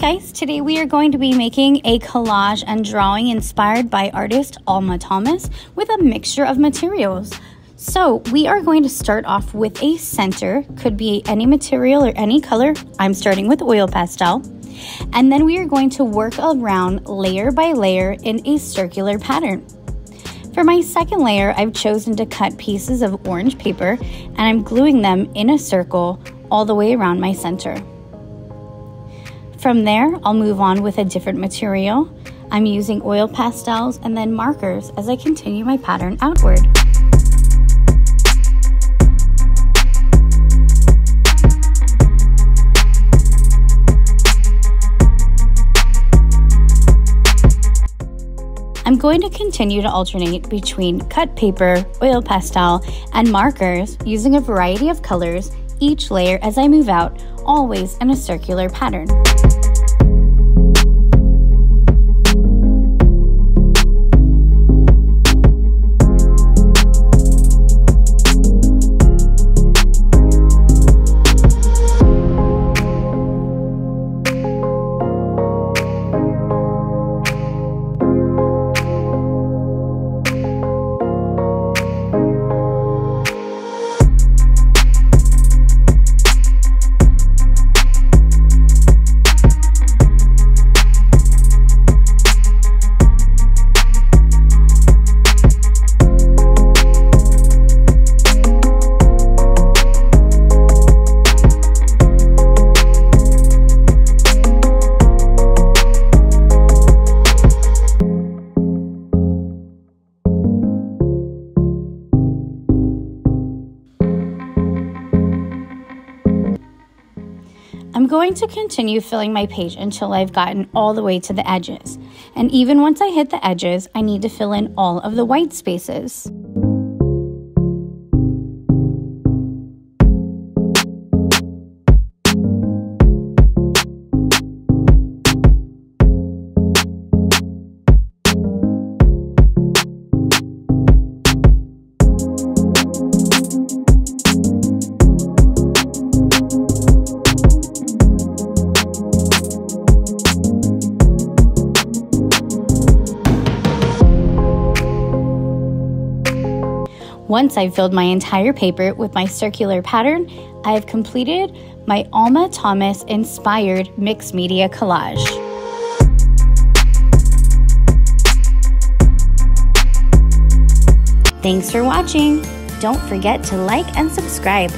Hey guys, today we are going to be making a collage and drawing inspired by artist Alma Thomas with a mixture of materials. So we are going to start off with a center, could be any material or any color. I'm starting with oil pastel. And then we are going to work around layer by layer in a circular pattern. For my second layer, I've chosen to cut pieces of orange paper and I'm gluing them in a circle all the way around my center. From there, I'll move on with a different material. I'm using oil pastels and then markers as I continue my pattern outward. I'm going to continue to alternate between cut paper, oil pastel, and markers using a variety of colors each layer as I move out, always in a circular pattern. I'm going to continue filling my page until I've gotten all the way to the edges. And even once I hit the edges, I need to fill in all of the white spaces. Once I've filled my entire paper with my circular pattern, I have completed my Alma Thomas inspired mixed media collage. Thanks for watching. Don't forget to like and subscribe.